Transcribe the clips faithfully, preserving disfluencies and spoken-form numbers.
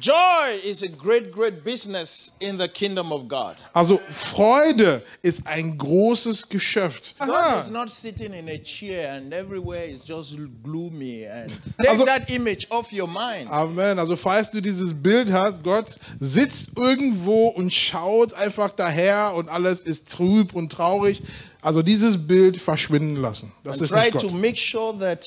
Joy is a great, great business in the kingdom of God. Also Freude ist ein großes Geschäft. Aha. God is not sitting in a chair and everywhere is just gloomy and take also, that image off your mind. Amen. Also falls du dieses Bild hast, Gott sitzt irgendwo und schaut einfach daher und alles ist trüb und traurig. Also dieses Bild verschwinden lassen. Das and ist try nicht Gott. To make sure that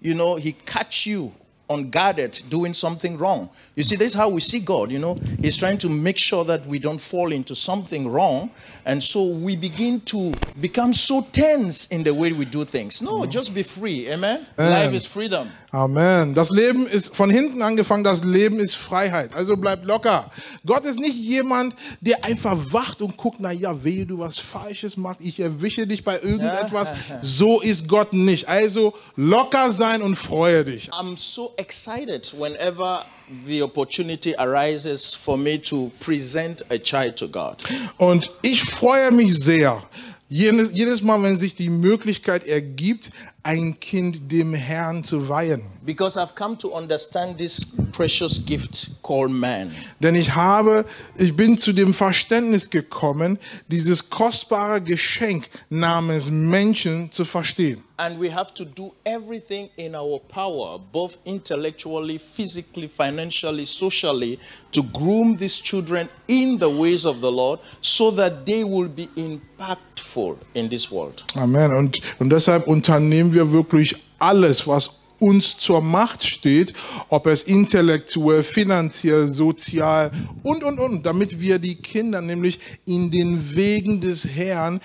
you know he catch you unguarded, doing something wrong. You see, this is how we see God, you know. He's trying to make sure that we don't fall into something wrong. And so we begin to become so tense in the way we do things. No, just be free. Amen? Amen. Life is freedom. Amen. Das Leben ist von hinten angefangen, das Leben ist Freiheit. Also bleib locker. Gott ist nicht jemand, der einfach wacht und guckt, naja, wehe, du was Falsches machst, ich erwische dich bei irgendetwas. So ist Gott nicht. Also locker sein und freue dich. I'm so excited whenever the opportunity arises for me to present a child to God. Und ich freue mich sehr, jedes, jedes Mal, wenn sich die Möglichkeit ergibt, ein Kind dem Herrn zu weihen. Because I've come to understand this precious gift called man. Denn ich habe, ich bin zu dem Verständnis gekommen, dieses kostbare Geschenk namens Menschen zu verstehen. And we have to do everything in our power, both intellectually, physically, financially, socially, to groom these children in the ways of the Lord, so that they will be impactful in this world. Amen. Und, und deshalb unternehmen wir wirklich alles, was uns zur Macht steht, ob es intellektuell, finanziell, sozial und, und, und, damit wir die Kinder nämlich in den Wegen des Herrn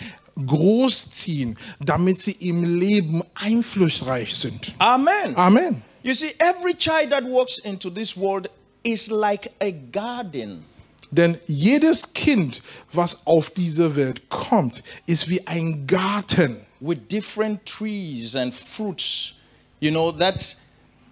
großziehen, damit sie im Leben einflussreich sind. Amen. Amen. You see, every child that walks into this world is like a garden. Denn jedes Kind, was auf diese Welt kommt, ist wie ein Garten. With different trees and fruits, you know, that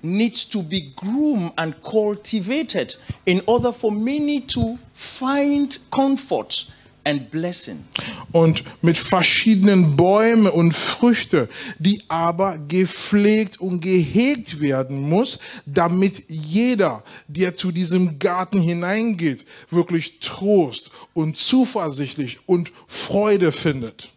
needs to be groomed and cultivated in order for many to find comfort and blessing. Und mit verschiedenen Bäumen und Früchte, die aber gepflegt und gehegt werden muss, damit jeder, der zu diesem Garten hineingeht, wirklich Trost und zuversichtlich und Freude findet.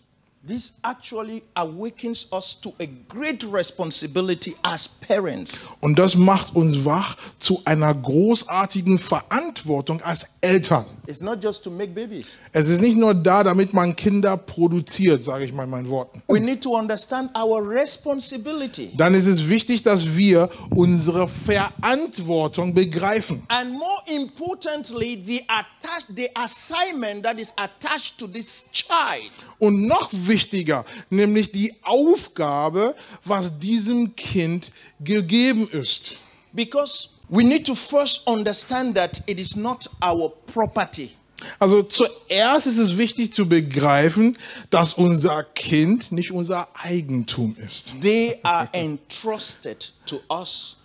This actually awakens us to a great responsibility as parents. Und das macht uns wach zu einer großartigen Verantwortung als Eltern. It's not just to make babies. Es ist nicht nur da, damit man Kinder produziert, sage ich mal in meinen Worten. We need to understand our responsibility. Dann ist es wichtig, dass wir unsere Verantwortung begreifen. And more importantly, the attach, the assignment that is attached to this child. Und noch wichtiger, nämlich die Aufgabe, was diesem Kind gegeben ist. Because we need to first understand that it is not our property. Also zuerst ist es wichtig zu begreifen, dass unser Kind nicht unser Eigentum ist. They are entrusted to us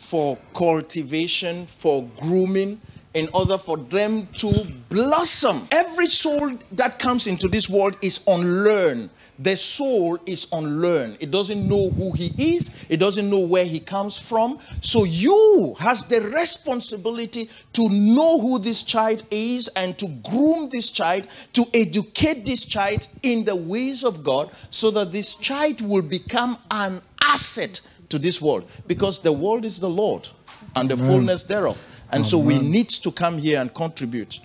for cultivation, for grooming, in order for them to blossom. Every soul that comes into this world is unlearned. The soul is unlearned. It doesn't know who he is. It doesn't know where he comes from. So you has the responsibility to know who this child is and to groom this child, to educate this child in the ways of God, so that this child will become an asset to this world. Because the world is the Lord and the fullness thereof. And so we need to come here and contribute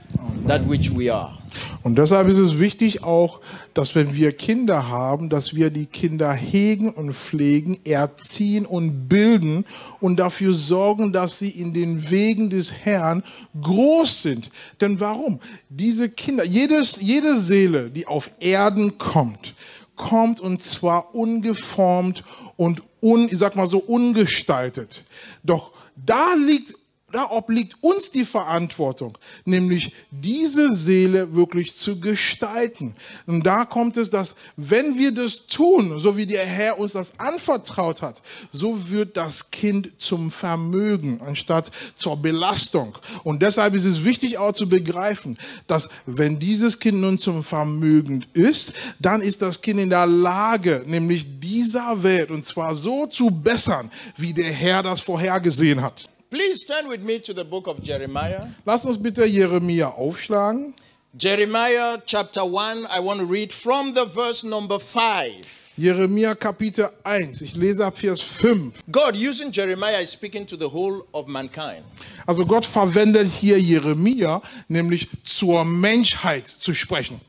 that which we are. Und deshalb ist es wichtig auch, dass wenn wir Kinder haben, dass wir die Kinder hegen und pflegen, erziehen und bilden und dafür sorgen, dass sie in den Wegen des Herrn groß sind. Denn warum? Diese Kinder, jedes, jede Seele, die auf Erden kommt, kommt und zwar ungeformt und un, ich sag mal so ungestaltet. Doch da liegt Da obliegt uns die Verantwortung, nämlich diese Seele wirklich zu gestalten. Und da kommt es, dass wenn wir das tun, so wie der Herr uns das anvertraut hat, so wird das Kind zum Vermögen anstatt zur Belastung. Und deshalb ist es wichtig auch zu begreifen, dass wenn dieses Kind nun zum Vermögen ist, dann ist das Kind in der Lage, nämlich dieser Welt und zwar so zu bessern, wie der Herr das vorhergesehen hat. Please turn with me to the book of Jeremiah. Lass uns bitte Jeremia aufschlagen. Jeremiah chapter one, I want to read from the verse number five. Jeremia Kapitel eins, ich lese ab Vers fünf. God using Jeremiah is speaking to the whole of mankind. Also Gott verwendet hier Jeremia, nämlich zur Menschheit zu sprechen.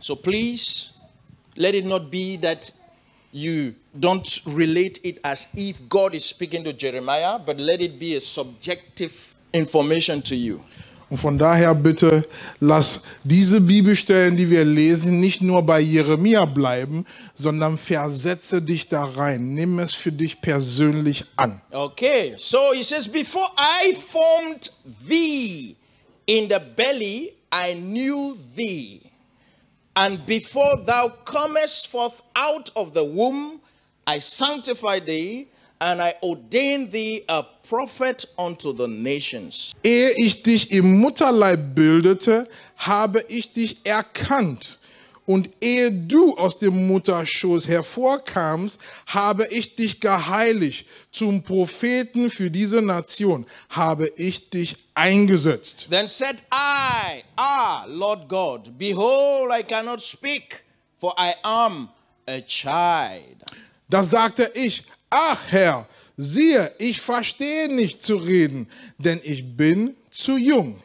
So please let it not be that you don't relate it as if God is speaking to Jeremiah, but let it be a subjective information to you. Und von daher bitte, lass diese Bibelstellen, die wir lesen, nicht nur bei Jeremia bleiben, sondern versetze dich da rein. Nimm es für dich persönlich an. Okay, so he says, before I formed thee in the belly, I knew thee. And before thou comest forth out of the womb, I sanctify thee, and I ordain thee a prophet unto the nations. Ehe ich dich im Mutterleib bildete, habe ich dich erkannt. Und ehe du aus dem Mutterschoß hervorkamst, habe ich dich geheiligt. Zum Propheten für diese Nation habe ich dich eingesetzt. Then said I, Ah, Lord God, behold, I cannot speak, for I am a child. Da sagte ich, Ach Herr, siehe, ich verstehe nicht zu reden, denn ich bin zu jung.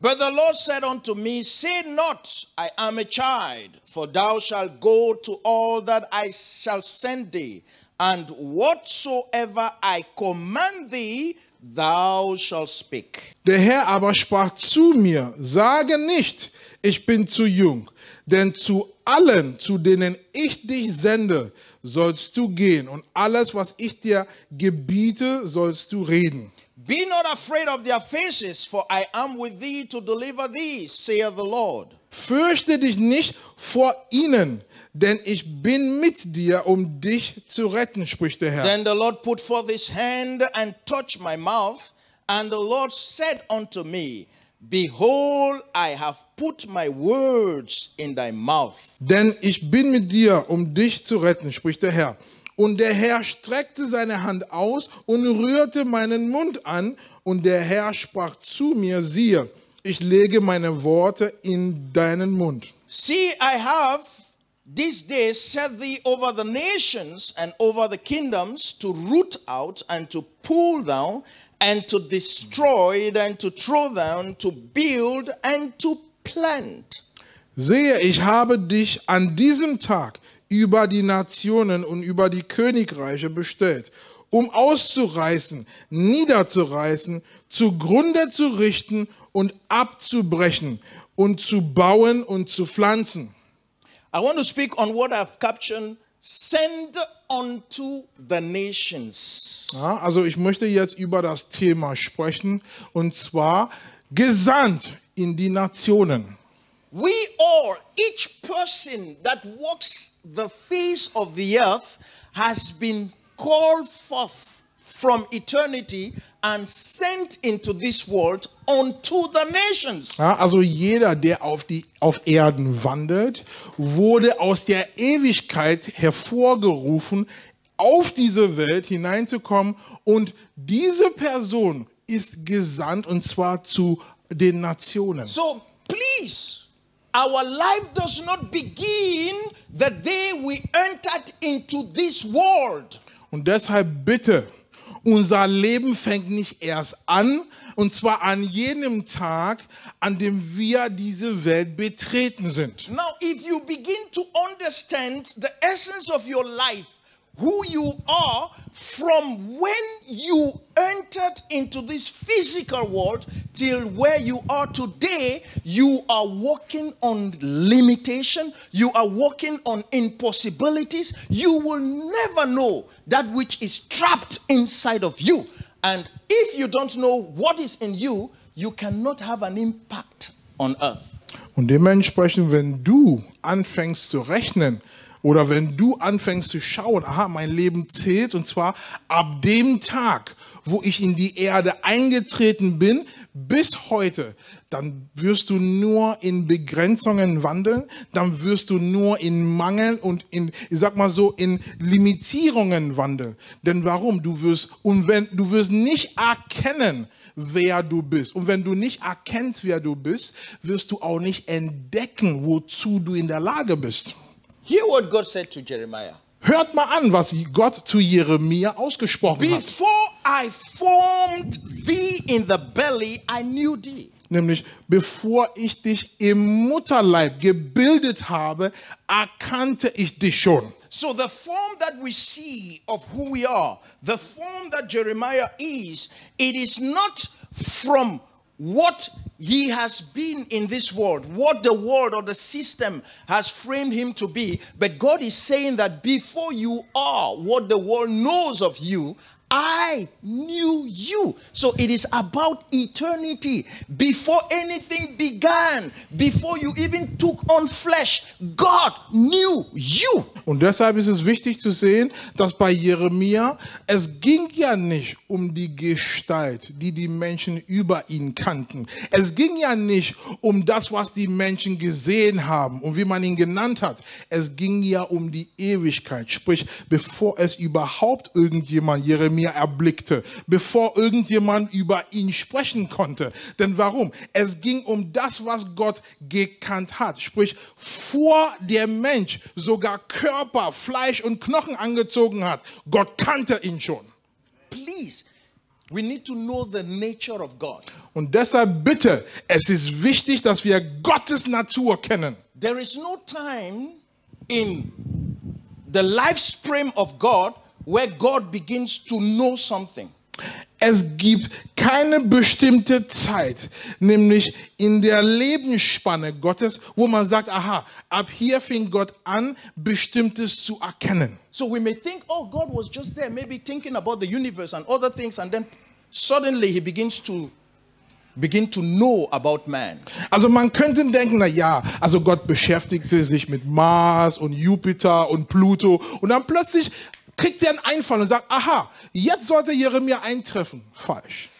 But the Lord said unto me, Say not, I am a child, for thou shalt go to all that I shall send thee, and whatsoever I command thee, thou shalt speak. Der Herr aber sprach zu mir, Sage nicht, ich bin zu jung, denn zu allen, zu denen ich dich sende, sollst du gehen, und alles, was ich dir gebiete, sollst du reden. Be not afraid of their faces, for I am with thee to deliver thee, saith the Lord. Fürchte dich nicht vor ihnen, denn ich bin mit dir, um dich zu retten, spricht der Herr. Then the Lord put forth his hand and touched my mouth, and the Lord said unto me, Behold, I have put my words in thy mouth. Denn ich bin mit dir, um dich zu retten, spricht der Herr. Und der Herr streckte seine Hand aus und rührte meinen Mund an. Und der Herr sprach zu mir, siehe, ich lege meine Worte in deinen Mund. See, I have this day set thee over the nations and over the kingdoms to root out and to pull down and to destroy and to throw down, to build and to plant. Sehe, ich habe dich an diesem Tag über die Nationen und über die Königreiche bestellt, um auszureißen, niederzureißen, zugrunde zu richten und abzubrechen und zu bauen und zu pflanzen. I want to speak on what I've captioned, send unto the nations. Ja, also ich möchte jetzt über das Thema sprechen, und zwar gesandt in die Nationen. We all, each person that walks the face of the earth has been called forth from eternity and sent into this world unto the nations. Ja, also jeder, der auf, die, auf Erden wandelt, wurde aus der Ewigkeit hervorgerufen, auf diese Welt hineinzukommen, und diese Person ist gesandt, und zwar zu den Nationen. So, please. Our life does not begin the day we entered into this world. Und deshalb bitte, unser Leben fängt nicht erst an, und zwar an jenem Tag, an dem wir diese Welt betreten sind. Now, if you begin to understand the essence of your life, who you are from when you entered into this physical world till where you are today, you are walking on limitation, you are walking on impossibilities. You will never know that which is trapped inside of you. And if you don't know what is in you, you cannot have an impact on earth. Und dementsprechend, wenn du anfängst zu rechnen, oder wenn du anfängst zu schauen, aha, mein Leben zählt, und zwar ab dem Tag, wo ich in die Erde eingetreten bin, bis heute, dann wirst du nur in Begrenzungen wandeln, dann wirst du nur in Mangel und in, ich sag mal so, in Limitierungen wandeln. Denn warum? Du wirst, und wenn, du wirst nicht erkennen, wer du bist. Und wenn du nicht erkennst, wer du bist, wirst du auch nicht entdecken, wozu du in der Lage bist. Hear what God said to Jeremiah. Hört mal an, was Gott zu Jeremia ausgesprochen hat. Before I formed thee in the belly, I knew thee. Nämlich, bevor ich dich im Mutterleib gebildet habe, erkannte ich dich schon. So the form that we see of who we are, the form that Jeremiah is, it is not from what he has been in this world, what the world or the system has framed him to be. But God is saying that before you are what the world knows of you, I knew you. So it is about eternity. Before anything began, before you even took on flesh, God knew you. Und deshalb ist es wichtig zu sehen, dass bei Jeremia, es ging ja nicht um die Gestalt, die die Menschen über ihn kannten. Es ging ja nicht um das, was die Menschen gesehen haben und wie man ihn genannt hat. Es ging ja um die Ewigkeit. Sprich, bevor es überhaupt irgendjemand Jeremia mir erblickte, bevor irgendjemand über ihn sprechen konnte. Denn warum? Es ging um das, was Gott gekannt hat. Sprich, vor der Mensch sogar Körper, Fleisch und Knochen angezogen hat. Gott kannte ihn schon. Please, we need to know the nature of God. Und deshalb bitte, es ist wichtig, dass wir Gottes Natur kennen. There is no time in the lifespan of God where God begins to know something. Es gibt keine bestimmte Zeit, nämlich in der Lebensspanne Gottes, wo man sagt, aha, ab hier fing Gott an, Bestimmtes zu erkennen. So we may think, oh, God was just there, maybe thinking about the universe and other things, and then suddenly he begins to begin to know about man. Also man könnte denken, na ja, also Gott beschäftigte sich mit Mars und Jupiter und Pluto, und dann plötzlich kriegt er einen Einfall und sagt, aha, jetzt sollte Jeremia eintreffen. Falsch.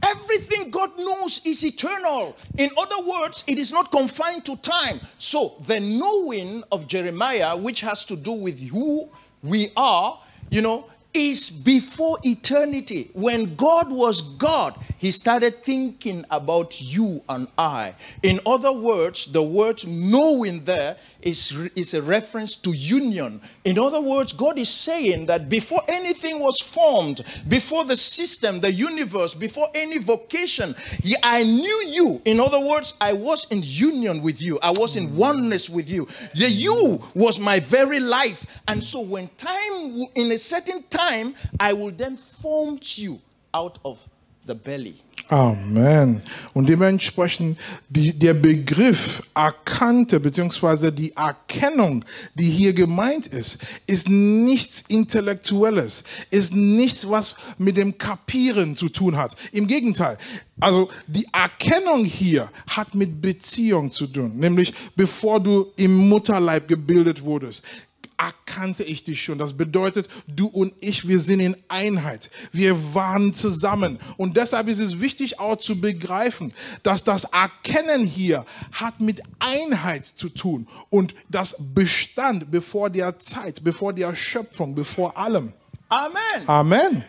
Everything God knows is eternal. In other words, it is not confined to time. So the knowing of Jeremiah, which has to do with who we are, you know, is before eternity. When God was God, he started thinking about you and I. In other words, the word knowing there is, is a reference to union. In other words, God is saying that before anything was formed, before the system, the universe, before any vocation, I knew you. In other words, I was in union with you. I was in oneness with you. The you was my very life. And so when time, in a certain time, Time, I will then form you out of the belly. Amen. Und dementsprechend die, der Begriff erkannte bzw. die Erkennung, die hier gemeint ist, ist nichts Intellektuelles, ist nichts, was mit dem Kapieren zu tun hat. Im Gegenteil. Also die Erkennung hier hat mit Beziehung zu tun, nämlich bevor du im Mutterleib gebildet wurdest, erkannte ich dich schon. Das bedeutet, du und ich, wir sind in Einheit. Wir waren zusammen. Und deshalb ist es wichtig auch zu begreifen, dass das Erkennen hier hat mit Einheit zu tun. Und das bestand bevor der Zeit, bevor der Schöpfung, bevor allem. Amen. Amen.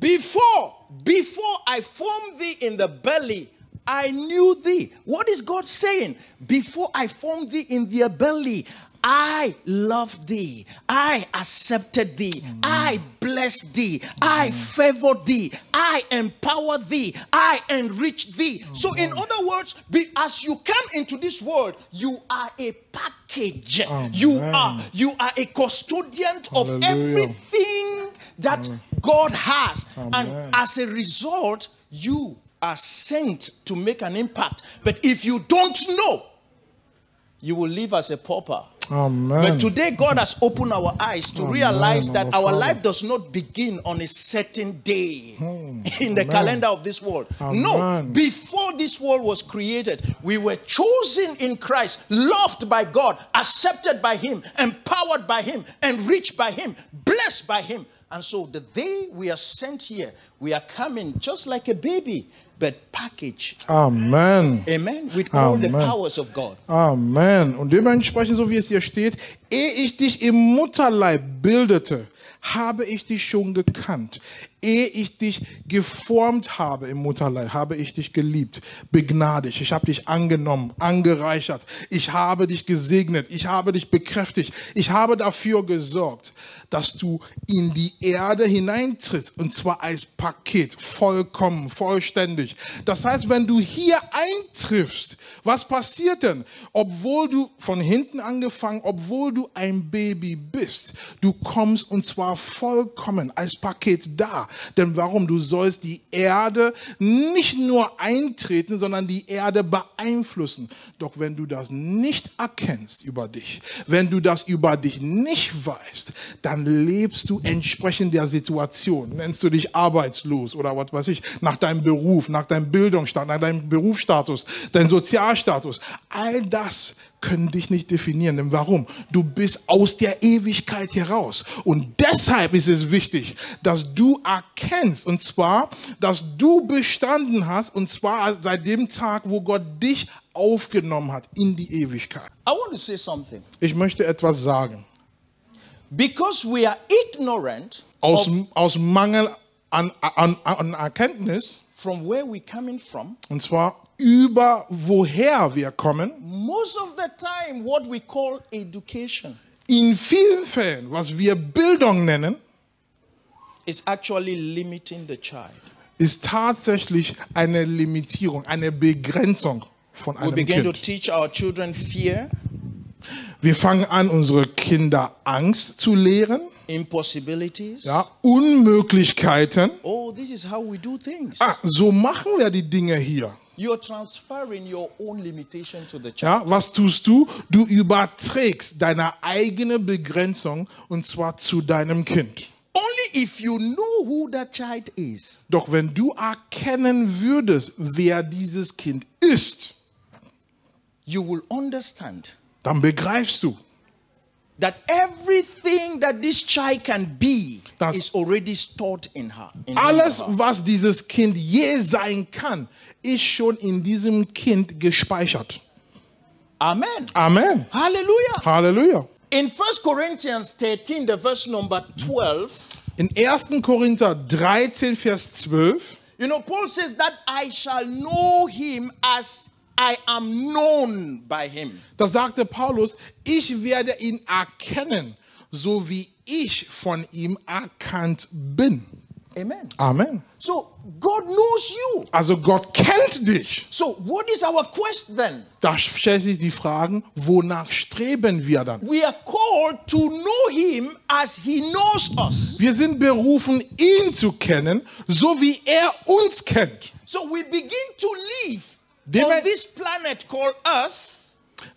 Before, before I formed thee in the belly, I knew thee. What is God saying? Before I formed thee in the belly, I love thee, I accepted thee, mm. I bless thee, mm. I favor thee, I empower thee, I enrich thee. Mm. So in other words, be, as you come into this world, you are a package. Amen. You are you are a custodian Hallelujah. Of everything that Amen. God has. Amen. And as a result, you are sent to make an impact. But if you don't know, you will live as a pauper. Amen. But today God has opened our eyes to Amen. Realize that our life does not begin on a certain day Amen. In the Amen. Calendar of this world. Amen. No, before this world was created, we were chosen in Christ, loved by God, accepted by Him, empowered by Him, enriched by Him, blessed by Him. And so the day we are sent here, we are coming just like a baby. but packaged. Amen. Amen. With all Amen. the powers of God. Amen. Und dementsprechend, so wie es hier steht, ehe ich dich im Mutterleib bildete, habe ich dich schon gekannt. Ehe ich dich geformt habe im Mutterleib, habe ich dich geliebt, begnadigt. Ich habe dich angenommen, angereichert. Ich habe dich gesegnet. Ich habe dich bekräftigt. Ich habe dafür gesorgt, dass du in die Erde hineintrittst. Und zwar als Paket, vollkommen, vollständig. Das heißt, wenn du hier eintriffst, was passiert denn? Obwohl du von hinten angefangen, obwohl du ein Baby bist, du kommst und zwar vollkommen als Paket da. Denn warum? Du sollst die Erde nicht nur eintreten, sondern die Erde beeinflussen. Doch wenn du das nicht erkennst über dich, wenn du das über dich nicht weißt, dann lebst du entsprechend der Situation. Nennst du dich arbeitslos oder was weiß ich, nach deinem Beruf, nach deinem Bildungsstand, nach deinem Berufsstatus, deinem Sozialstatus. All das können dich nicht definieren. Denn warum? Du bist aus der Ewigkeit heraus. Und deshalb ist es wichtig, dass du erkennst, und zwar, dass du bestanden hast, und zwar seit dem Tag, wo Gott dich aufgenommen hat in die Ewigkeit. I want to say something. Ich möchte etwas sagen. Because we are ignorant aus, aus Mangel an, an, an Erkenntnis, from where we coming from, und zwar über woher wir kommen, most of the time what we call education, in vielen Fällen, was wir Bildung nennen, is actually limiting the child. Ist tatsächlich eine Limitierung, eine Begrenzung von einem Kind. We begin to teach our children fear. Wir fangen an, unsere Kinder Angst zu lehren. Impossibilities. Ja, Unmöglichkeiten. Oh, this is how we do things. Ah, so machen wir die Dinge hier. You're transferring your own limitation to the child. Ja, was tust du? Du überträgst deine eigene Begrenzung, und zwar zu deinem Kind. Only if you know who that child is. Doch wenn du erkennen würdest, wer dieses Kind ist, you will understand. Dann begreifst du, that everything that this child can be is already stored in her. In alles, her. was dieses Kind je sein kann, ist schon in diesem Kind gespeichert. Amen. Amen. Halleluja. Halleluja. In First Corinthians thirteen, the verse number twelve. In Erster Korinther dreizehn, Vers zwölf. You know, Paul says that I shall know him as I am known by him. Das sagte Paulus, ich werde ihn erkennen, so wie ich von ihm erkannt bin. Amen. Amen. So God knows you. Also Gott kennt dich. So what is our quest then? Da stellt sich die Frage, wonach streben wir dann? We are called to know him as he knows us. Wir sind berufen, ihn zu kennen, so wie er uns kennt. So we begin to live on this planet called Earth.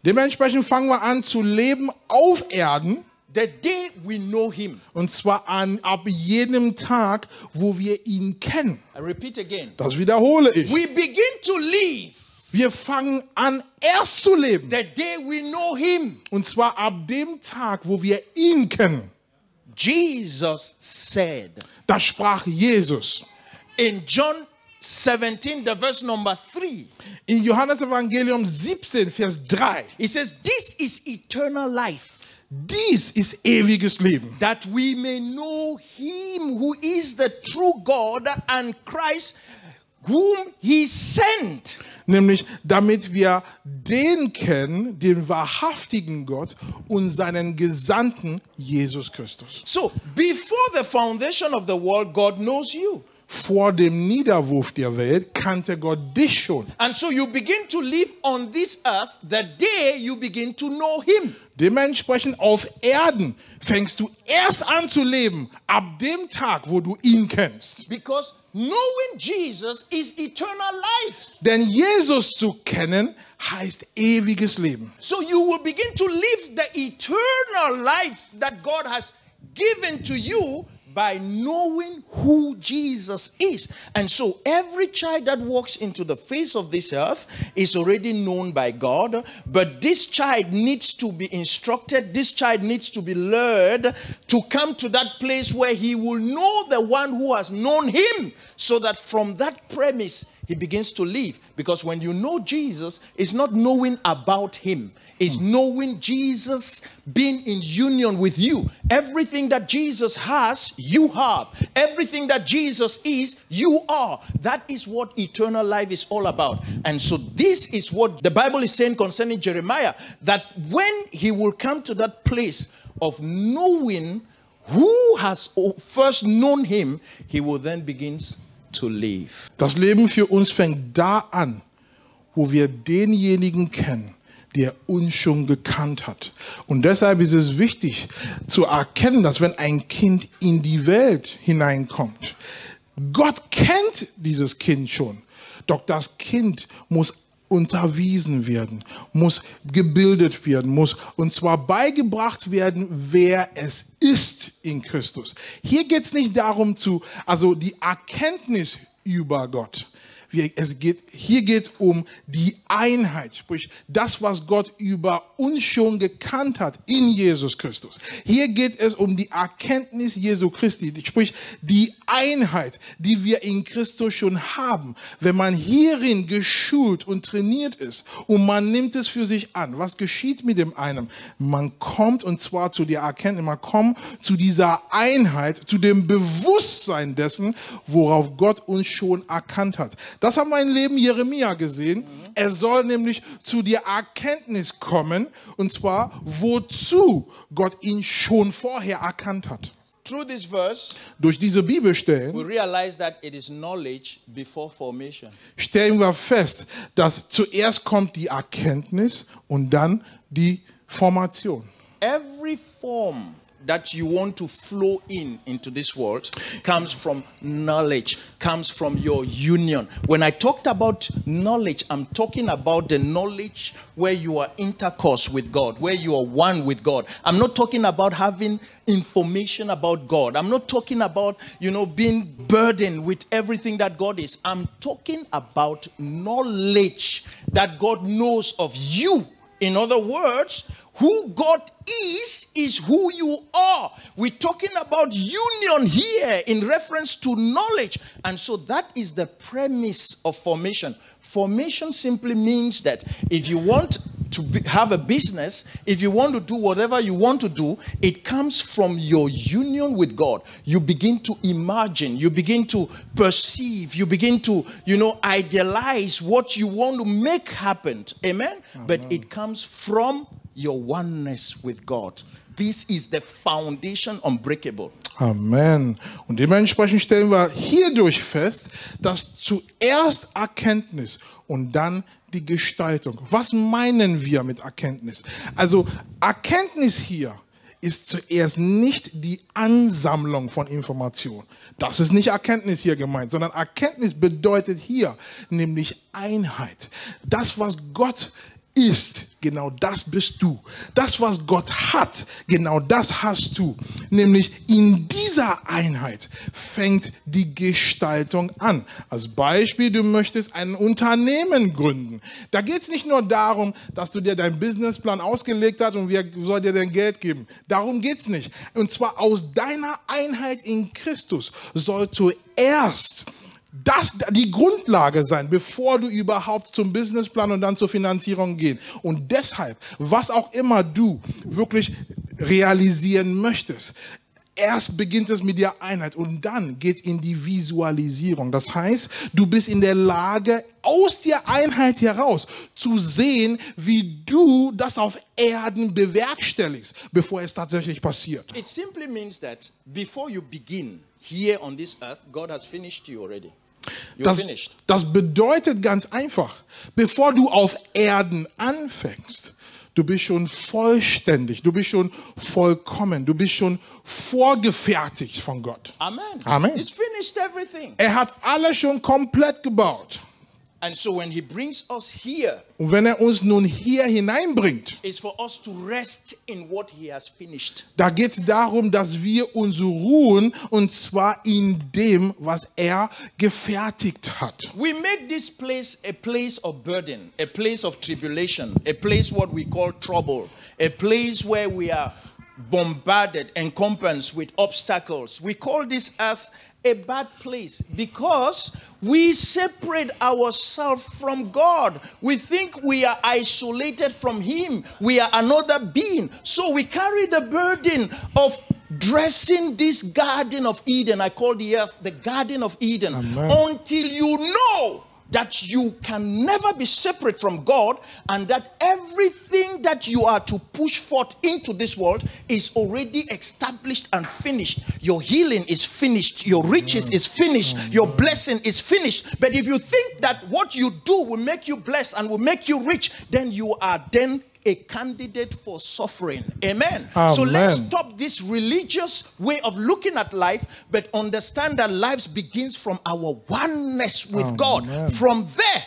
Dementsprechend fangen wir an zu leben auf Erden. The day we know him. Und zwar an, ab jedem Tag, wo wir ihn kennen. I repeat again. Das wiederhole ich. We begin to live. Wir fangen an, erst zu leben. The day we know him. Und zwar ab dem Tag, wo wir ihn kennen. Jesus said. Das sprach Jesus. In John seventeen, the verse number three. In Johannes Evangelium siebzehn, Vers drei. It says, this is eternal life. Dies ist ewiges Leben. That we may know him who is the true God and Christ whom he sent. Nämlich, damit wir den kennen, den wahrhaftigen Gott und seinen Gesandten Jesus Christus. So, before the foundation of the world, God knows you. Vor dem Niederwurf der Welt kannte Gott dich schon. And so you begin to live on this earth the day you begin to know him. Dementsprechend auf Erden fängst du erst an zu leben ab dem Tag, wo du ihn kennst. Because knowing Jesus is eternal life. Denn Jesus zu kennen heißt ewiges Leben. So you will begin to live the eternal life that God has given to you. By knowing who Jesus is. And so every child that walks into the face of this earth is already known by God. But this child needs to be instructed. This child needs to be lured to come to that place where he will know the one who has known him. So that from that premise, he begins to leave. Because when you know Jesus, it's not knowing about him. It's hmm. knowing Jesus, being in union with you. Everything that Jesus has, you have. Everything that Jesus is, you are. That is what eternal life is all about. And so this is what the Bible is saying concerning Jeremiah, that when he will come to that place of knowing who has first known him, he will then begin to live. Das Leben für uns fängt da an, wo wir denjenigen kennen, der uns schon gekannt hat. Und deshalb ist es wichtig zu erkennen, dass wenn ein Kind in die Welt hineinkommt, Gott kennt dieses Kind schon. Doch das Kind muss unterwiesen werden, muss gebildet werden, muss und zwar beigebracht werden, wer es ist in Christus. Hier geht es nicht darum zu, also die Erkenntnis über Gott. Wir, es geht, hier geht es um die Einheit, sprich das, was Gott über uns schon gekannt hat in Jesus Christus. Hier geht es um die Erkenntnis Jesu Christi, sprich die Einheit, die wir in Christus schon haben. Wenn man hierin geschult und trainiert ist und man nimmt es für sich an, was geschieht mit dem einen? Man kommt und zwar zu der Erkenntnis, man kommt zu dieser Einheit, zu dem Bewusstsein dessen, worauf Gott uns schon erkannt hat. Das haben wir im Leben Jeremia gesehen. Er soll nämlich zu der Erkenntnis kommen, und zwar, wozu Gott ihn schon vorher erkannt hat. Through this verse, durch diese Bibelstellen we realize that it is knowledge before formation. Stellen wir fest, dass zuerst kommt die Erkenntnis und dann die Formation. Every form that you want to flow in into this world comes from knowledge, comes from your union. When I talked about knowledge, I'm talking about the knowledge where you are intercourse with God, where you are one with God. I'm not talking about having information about God. I'm not talking about, you know, being burdened with everything that God is. I'm talking about knowledge that God knows of you. In other words, who God is, is who you are. We're talking about union here in reference to knowledge. And so that is the premise of formation. Formation simply means that if you want to be, have a business, if you want to do whatever you want to do, it comes from your union with God. You begin to imagine, you begin to perceive, you begin to, you know, idealize what you want to make happen. Amen? Amen. But it comes from your oneness with God. This is the foundation unbreakable. Amen. Und dementsprechend stellen wir hierdurch fest, dass zuerst Erkenntnis und dann die Gestaltung. Was meinen wir mit Erkenntnis? Also Erkenntnis hier ist zuerst nicht die Ansammlung von Informationen. Das ist nicht Erkenntnis hier gemeint, sondern Erkenntnis bedeutet hier nämlich Einheit. Das, was Gott ist, genau das bist du. Das, was Gott hat, genau das hast du. Nämlich in dieser Einheit fängt die Gestaltung an. Als Beispiel, du möchtest ein Unternehmen gründen. Da geht es nicht nur darum, dass du dir deinen Businessplan ausgelegt hast und wer soll dir denn Geld geben. Darum geht es nicht. Und zwar aus deiner Einheit in Christus soll zuerst das die Grundlage sein, bevor du überhaupt zum Businessplan und dann zur Finanzierung gehen. Und deshalb, was auch immer du wirklich realisieren möchtest, erst beginnt es mit der Einheit und dann geht es in die Visualisierung. Das heißt, du bist in der Lage, aus der Einheit heraus zu sehen, wie du das auf Erden bewerkstelligst, bevor es tatsächlich passiert. It simply means that before you begin here on this earth, God has finished you already. Das, das bedeutet ganz einfach, bevor du auf Erden anfängst, du bist schon vollständig, du bist schon vollkommen, du bist schon vorgefertigt von Gott. Amen. Amen. He's finished everything. Er hat alles schon komplett gebaut. And so when he brings us here, und wenn er uns nun hier hineinbringt, is for us to rest in what he has finished. Da geht es darum, dass wir uns ruhen, und zwar in dem, was er gefertigt hat. We make this place a place of burden, a place of tribulation, a place what we call trouble, a place where we are bombarded, encompassed with obstacles. We call this earth a bad place because we separate ourselves from God. We think we are isolated from Him. We are another being. So we carry the burden of dressing this Garden of Eden. I call the earth the Garden of Eden. Amen. Until you know that you can never be separate from God, and that everything that you are to push forth into this world is already established and finished. Your healing is finished. Your riches is finished. Your blessing is finished. But if you think that what you do will make you blessed and will make you rich, then you are then a candidate for suffering. Amen. Amen. So let's stop this religious way of looking at life, but understand that life begins from our oneness with Amen. God. From there,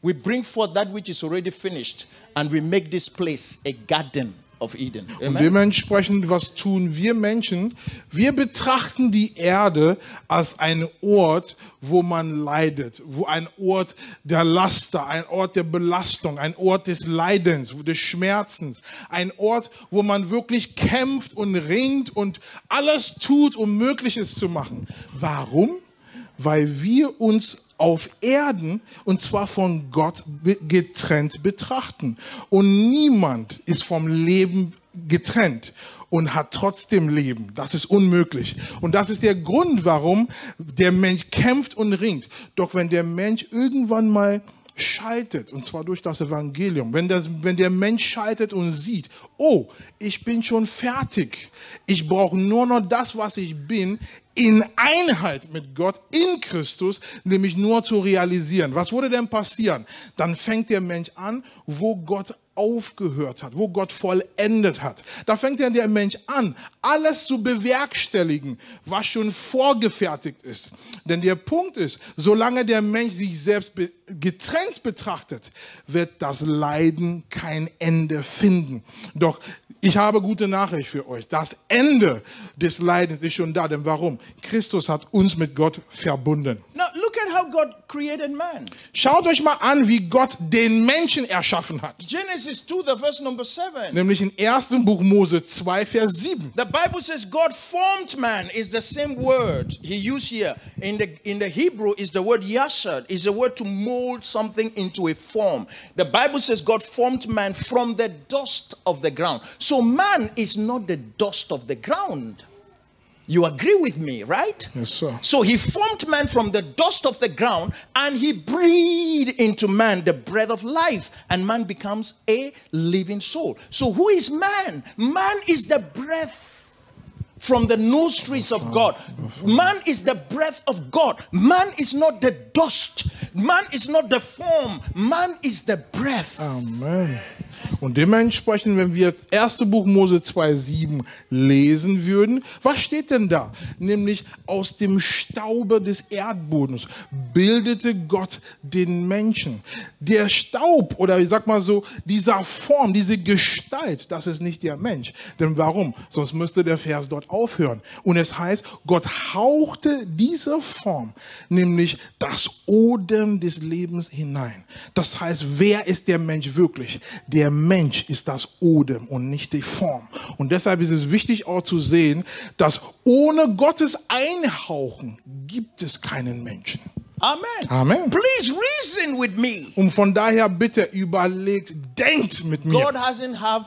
we bring forth that which is already finished, and we make this place a Garden of Eden. Amen. Und dementsprechend, was tun wir Menschen? Wir betrachten die Erde als einen Ort, wo man leidet, wo ein Ort der Laster, ein Ort der Belastung, ein Ort des Leidens, des Schmerzens, ein Ort, wo man wirklich kämpft und ringt und alles tut, um Mögliches zu machen. Warum? Weil wir uns auf Erden, und zwar von Gott, getrennt betrachten. Und niemand ist vom Leben getrennt und hat trotzdem Leben. Das ist unmöglich. Und das ist der Grund, warum der Mensch kämpft und ringt. Doch wenn der Mensch irgendwann mal schaltet, und zwar durch das Evangelium, wenn, das, wenn der Mensch schaltet und sieht, oh, ich bin schon fertig, ich brauche nur noch das, was ich bin, in Einheit mit Gott, in Christus, nämlich nur zu realisieren. Was würde denn passieren? Dann fängt der Mensch an, wo Gott aufgehört hat, wo Gott vollendet hat. Da fängt ja der Mensch an, alles zu bewerkstelligen, was schon vorgefertigt ist. Denn der Punkt ist, solange der Mensch sich selbst getrennt betrachtet, wird das Leiden kein Ende finden. Doch ich habe gute Nachricht für euch. Das Ende des Leidens ist schon da. Denn warum? Christus hat uns mit Gott verbunden. Now look at how God created man. Schaut euch mal an, wie Gott den Menschen erschaffen hat. Genesis two, the verse number seven. Nämlich in ersten Buch Mose zwei, Vers sieben. The Bible says God formed man is the same word he used here. In the, in the Hebrew is the word yasad, is the word to mold something into a form. The Bible says God formed man from the dust of the ground. So man is not the dust of the ground. You agree with me, right? Yes, sir. So he formed man from the dust of the ground, and he breathed into man the breath of life, and man becomes a living soul. So who is man? Man is the breath from the nostrils of God. Man is the breath of God. Man is not the dust. Man is not the form. Man is the breath. Amen. Und dementsprechend, wenn wir ersten Buch Mose zwei, sieben lesen würden, was steht denn da? Nämlich aus dem Staube des Erdbodens bildete Gott den Menschen. Der Staub, oder ich sag mal so, dieser Form, diese Gestalt, das ist nicht der Mensch. Denn warum? Sonst müsste der Vers dort aufhören. Und es heißt, Gott hauchte diese Form, nämlich das Odem des Lebens hinein. Das heißt, wer ist der Mensch wirklich? Der Mensch ist das Odem und nicht die Form. Und deshalb ist es wichtig auch zu sehen, dass ohne Gottes Einhauchen gibt es keinen Menschen. Amen. Amen. Please reason with me. Und von daher bitte überlegt, denkt mit mir. God hasn't have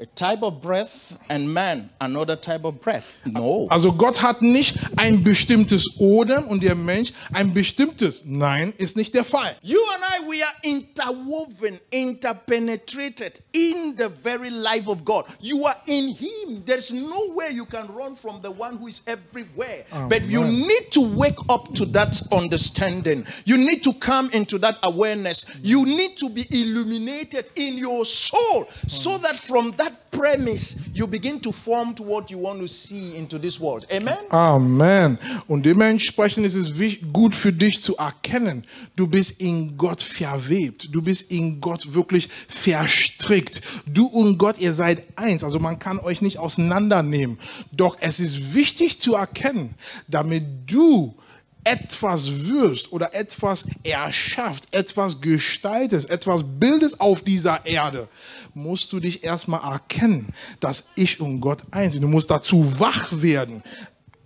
a type of breath and man another type of breath. No. Also Gott hat nicht ein bestimmtes Odem und der Mensch ein bestimmtes. Nein, ist nicht der Fall. You and I, we are interwoven, interpenetrated in the very life of God. You are in Him. There's nowhere you can run from the one who is everywhere. Amen. But you need to wake up to that understanding. You need to come into that awareness. You need to be illuminated in your soul, so that from that premise, you begin to form to what you want to see into this world. Amen? Amen. Und dementsprechend ist es gut für dich zu erkennen, du bist in Gott verwebt. Du bist in Gott wirklich verstrickt. Du und Gott, ihr seid eins. Also man kann euch nicht auseinandernehmen. Doch es ist wichtig zu erkennen, damit du etwas wirst oder etwas erschafft, etwas gestaltest, etwas bildest auf dieser Erde, musst du dich erstmal erkennen, dass ich und Gott eins sind. Du musst dazu wach werden.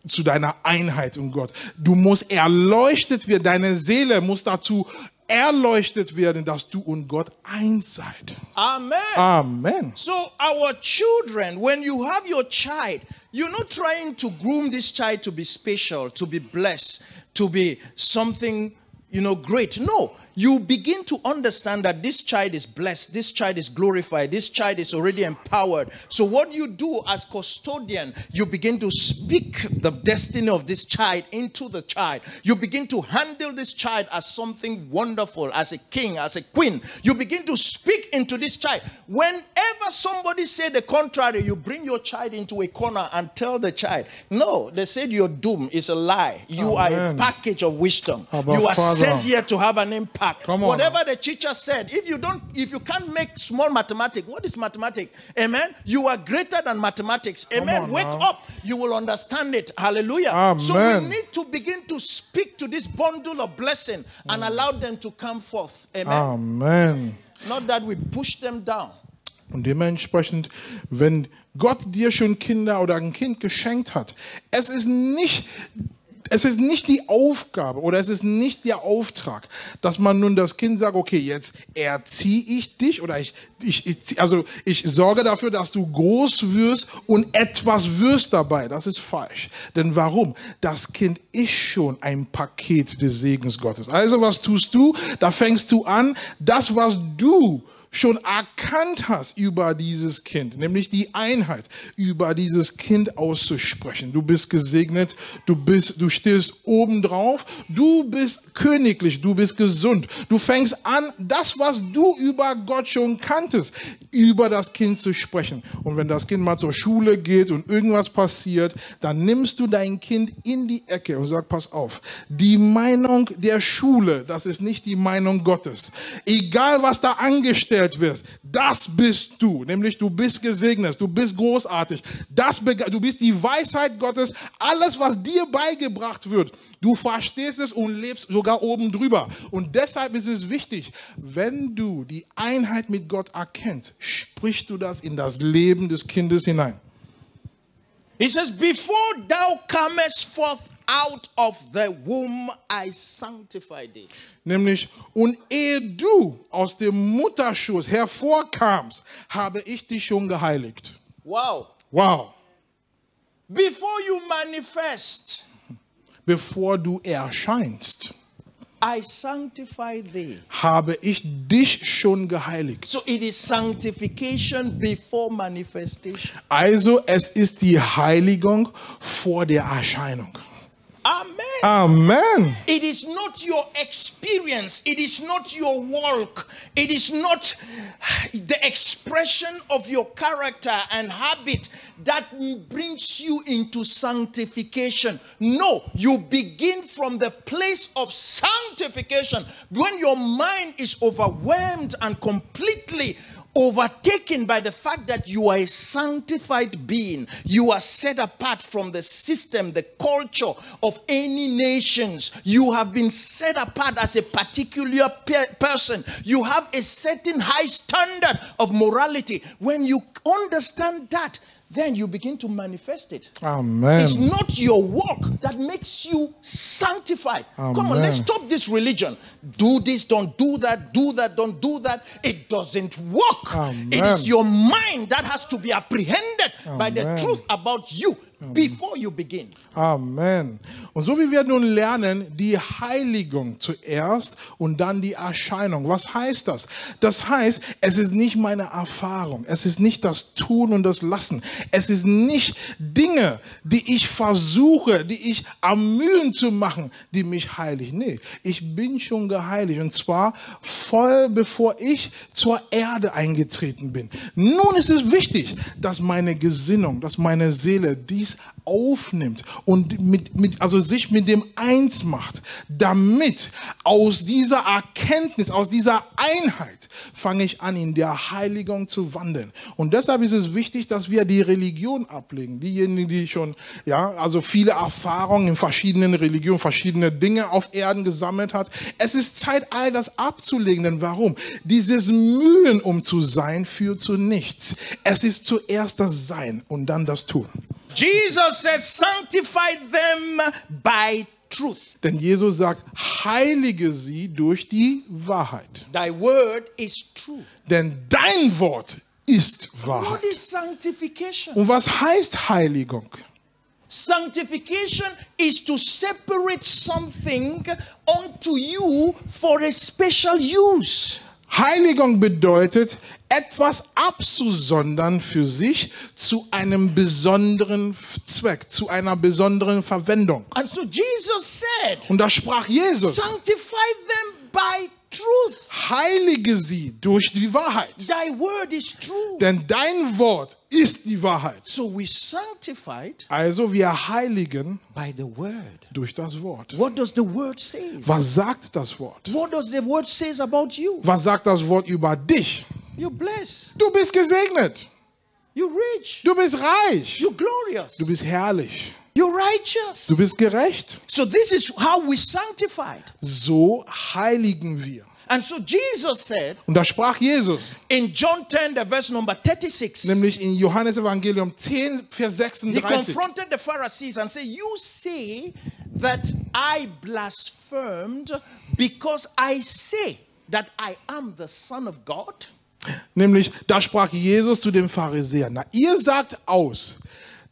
zu deiner Einheit in Gott. Du musst erleuchtet werden, deine Seele muss dazu erleuchtet werden, dass du und Gott eins seid. Amen. Amen. So our children, when you have your child, you're not trying to groom this child to be special, to be blessed, to be something, you know, great. No. You begin to understand that this child is blessed, this child is glorified, this child is already empowered. So what you do as custodian, you begin to speak the destiny of this child into the child. You begin to handle this child as something wonderful, as a king, as a queen. You begin to speak into this child. Whenever somebody say the contrary, you bring your child into a corner and tell the child, no, they said your doom is a lie. You Amen. Are a package of wisdom. Abba you are Father. Sent here to have an impact. Come on. Whatever the teacher said, if you don't, if you can't make small mathematics, what is mathematics? Amen. You are greater than mathematics. Amen. On, Wake now. Up. You will understand it. Hallelujah. Amen. So we need to begin to speak to this bundle of blessing and allow them to come forth. Amen. Amen. Not that we push them down. Und dementsprechend, wenn Gott dir schon Kinder oder ein Kind geschenkt hat, es ist nicht Es ist nicht die Aufgabe oder es ist nicht der Auftrag, dass man nun das Kind sagt, okay, jetzt erziehe ich dich oder ich, ich, ich, also ich sorge dafür, dass du groß wirst und etwas wirst dabei. Das ist falsch. Denn warum? Das Kind ist schon ein Paket des Segens Gottes. Also was tust du? Da fängst du an, das, was du schon erkannt hast über dieses Kind, nämlich die Einheit, über dieses Kind auszusprechen. Du bist gesegnet, du bist, du stehst obendrauf, du bist königlich, du bist gesund. Du fängst an, das, was du über Gott schon kanntest, über das Kind zu sprechen. Und wenn das Kind mal zur Schule geht und irgendwas passiert, dann nimmst du dein Kind in die Ecke und sagst, pass auf, die Meinung der Schule, das ist nicht die Meinung Gottes. Egal, was da angestellt wirst, das bist du, nämlich du bist gesegnet, du bist großartig, das du bist die Weisheit Gottes, alles was dir beigebracht wird, du verstehst es und lebst sogar oben drüber. Und deshalb ist es wichtig, wenn du die Einheit mit Gott erkennst, sprichst du das in das Leben des Kindes hinein. He says, before thou comest forth out of the womb I sanctify thee. Nämlich, und ehe du aus dem Mutterschoß hervorkamst, habe ich dich schon geheiligt. Wow. Wow. Before you manifest. Bevor du erscheinst. I sanctify thee. Habe ich dich schon geheiligt. So it is sanctification before manifestation. Also es ist die Heiligung vor der Erscheinung. Amen. Amen. It is not your experience. It is not your walk. It is not the expression of your character and habit that brings you into sanctification. No, you begin from the place of sanctification. When your mind is overwhelmed and completely overtaken by the fact that you are a sanctified being. You are set apart from the system, the culture of any nations. You have been set apart as a particular pe person. You have a certain high standard of morality. When you understand that, then you begin to manifest it. Amen. It's not your work that makes you sanctified. Amen. Come on, let's stop this religion. Do this, don't do that, do that, don't do that. It doesn't work. Amen. It is your mind that has to be apprehended Amen. By the truth about you Amen. Before you begin. Amen. Und so wie wir nun lernen, die Heiligung zuerst und dann die Erscheinung. Was heißt das? Das heißt, es ist nicht meine Erfahrung. Es ist nicht das Tun und das Lassen. Es ist nicht Dinge, die ich versuche, die ich am Mühen zu machen, die mich heilig. Nee, ich bin schon geheiligt. Und zwar voll bevor ich zur Erde eingetreten bin. Nun ist es wichtig, dass meine Gesinnung, dass meine Seele dies aufnimmt und mit, mit, also sich mit dem eins macht, damit aus dieser Erkenntnis, aus dieser Einheit fange ich an, in der Heiligung zu wandeln. Und deshalb ist es wichtig, dass wir die Religion ablegen. Diejenigen, die schon ja, also viele Erfahrungen in verschiedenen Religionen, verschiedene Dinge auf Erden gesammelt hat. Es ist Zeit, all das abzulegen. Denn warum? Dieses Mühen, um zu sein, führt zu nichts. Es ist zuerst das Sein und dann das Tun. Jesus said, sanctify them by truth. Denn Jesus sagt, heilige sie durch die Wahrheit. Thy word is true. Denn dein Wort ist Wahrheit. What is sanctification? Und was heißt Heiligung? Sanctification is to separate something unto you for a special use. Heiligung bedeutet, etwas abzusondern für sich zu einem besonderen Zweck, zu einer besonderen Verwendung. And so Jesus said, und da sprach Jesus, sanctify them by truth. Heilige sie durch die Wahrheit. Thy word is true. Denn dein Wort ist die Wahrheit. So we sanctified, also wir heiligen by the word. Durch das Wort. What does the word say? Was sagt das Wort? What does the word says about you? Was sagt das Wort über dich? You're blessed. Du bist gesegnet. You're rich. Du bist reich. You're glorious. Du bist herrlich. You're righteous. Du bist gerecht. So this is how we sanctified. So heiligen wir. And so Jesus said, und da sprach Jesus in John ten the verse number thirty-six, nämlich in Johannes Evangelium ten Vers sechsunddreißig. He confronted the Pharisees and said, you say that I blasphemed because I say that I am the Son of God. Nämlich da sprach Jesus zu den Pharisäern, na, ihr sagt aus,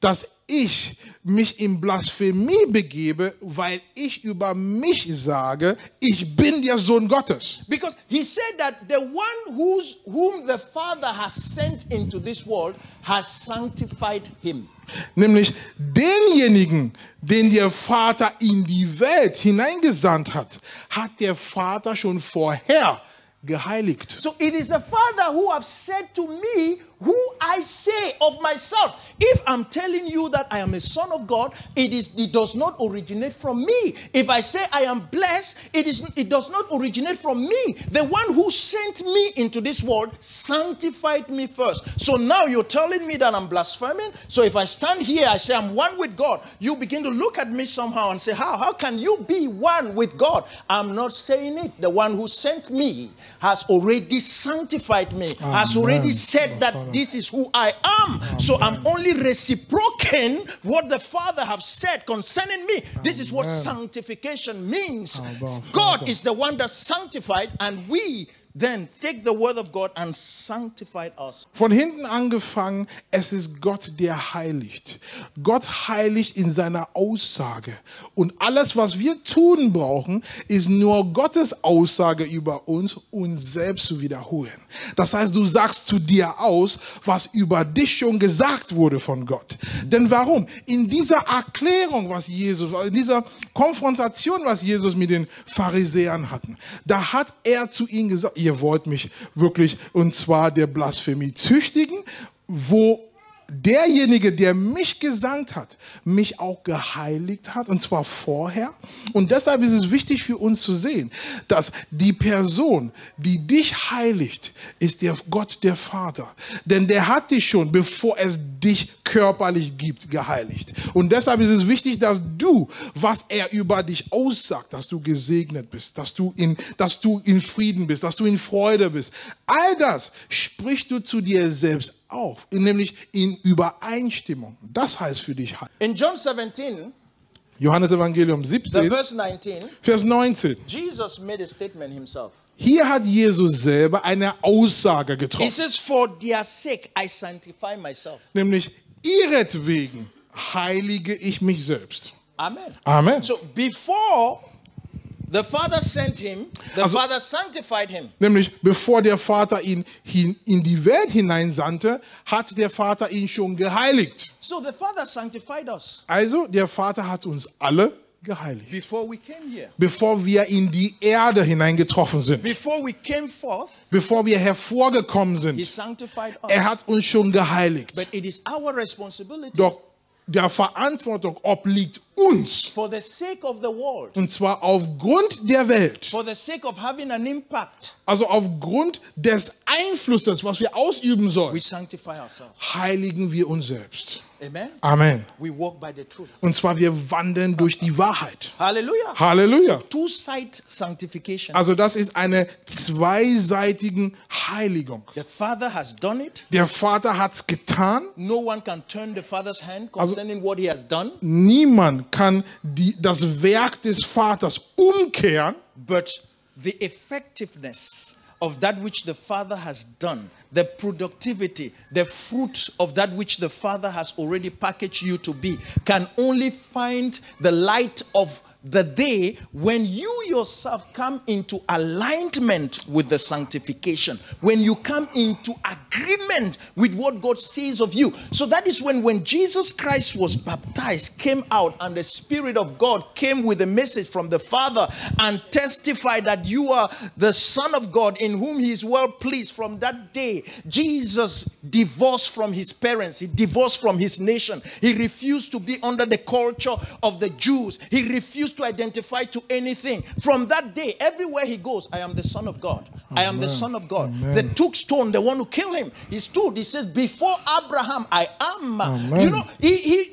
dass ich mich in Blasphemie begebe, weil ich über mich sage, ich bin der Sohn Gottes. Because he said that the one who's, whom the Father has sent into this world has sanctified him. Nämlich denjenigen, den der Vater in die Welt hineingesandt hat, hat der Vater schon vorher geheiligt. So it is the Father who have said to me, who I say of myself. If I'm telling you that I am a son of God, it is it does not originate from me. If I say I am blessed, it is it does not originate from me. The one who sent me into this world sanctified me first. So now you're telling me that I'm blaspheming. So if I stand here, I say I'm one with God. You begin to look at me somehow and say, how how can you be one with God? I'm not saying it. The one who sent me has already sanctified me. Amen. Has already said that this is who I am. Amen. So I'm only reciprocating what the Father have said concerning me. Amen. This is what sanctification means. Amen. God is the one that sanctified, and we then take the word of God and sanctify us. Von hinten angefangen, es ist Gott, der heiligt. Gott heiligt in seiner Aussage. Und alles, was wir tun brauchen, ist nur Gottes Aussage über uns, uns selbst zu wiederholen. Das heißt, du sagst zu dir aus, was über dich schon gesagt wurde von Gott. Denn warum? In dieser Erklärung, was Jesus, in dieser Konfrontation, was Jesus mit den Pharisäern hatten, da hat er zu ihnen gesagt, ihr wollt mich wirklich, und zwar der Blasphemie züchtigen, wo derjenige, der mich gesandt hat, mich auch geheiligt hat, und zwar vorher. Und deshalb ist es wichtig für uns zu sehen, dass die Person, die dich heiligt, ist der Gott, der Vater. Denn der hat dich schon, bevor es dich körperlich gibt, geheiligt. Und deshalb ist es wichtig, dass du, was er über dich aussagt, dass du gesegnet bist, dass du in, dass du in Frieden bist, dass du in Freude bist. All das sprichst du zu dir selbst auf, nämlich in Übereinstimmung. Das heißt für dich heilig. In John seventeen, Johannes Evangelium siebzehn, Vers neunzehn, Jesus made a statement himself. Hier hat Jesus selber eine Aussage getroffen. He says, for their sake I sanctify myself. Nämlich ihretwegen heilige ich mich selbst. Amen. Amen. So before the Father sent him, the also, Father sanctified him. Nämlich bevor der Vater ihn hin, in die Welt hineinsandte, hat der Vater ihn schon geheiligt. So the Father sanctified us. Also der Vater hat uns alle geheiligt. Before we came here. Bevor wir in die Erde hineingetroffen sind. Before we came forth. Bevor wir hervorgekommen sind. He sanctified us. Er hat uns schon geheiligt. But it is our responsibility. Doch der Verantwortung obliegt uns. For the sake of the world. Und zwar aufgrund der Welt. For the sake of having an impact. Also aufgrund des Einflusses, was wir ausüben sollen. We sanctify ourselves. Heiligen wir uns selbst. Amen. Amen. We walk by the truth. Und zwar wir wandeln durch die Wahrheit. Halleluja. Halleluja. So two-side sanctification. Also das ist eine zweiseitige Heiligung. Der Vater has done it. Der Vater hat's getan. No one can turn the Father's hand concerning also, what he has done. Niemand kann die, das Werk des Vaters umkehren. But the effectiveness of that which the Father has done, the productivity, the fruit of that which the Father has already packaged you to be, can only find the light of the day when you yourself come into alignment with the sanctification, when you come into agreement with what God says of you. So that is when, when Jesus Christ was baptized, came out, and the Spirit of God came with a message from the Father and testified that you are the Son of God in whom he is well pleased. From that day, Jesus divorced from his parents. He divorced from his nation. He refused to be under the culture of the Jews. He refused to identify to anything. From that day, everywhere he goes, I am the Son of God. Amen. I am the Son of God. Amen. They took stone, the one who killed him. He stood. He says, before Abraham, I am. Amen. You know, he, he,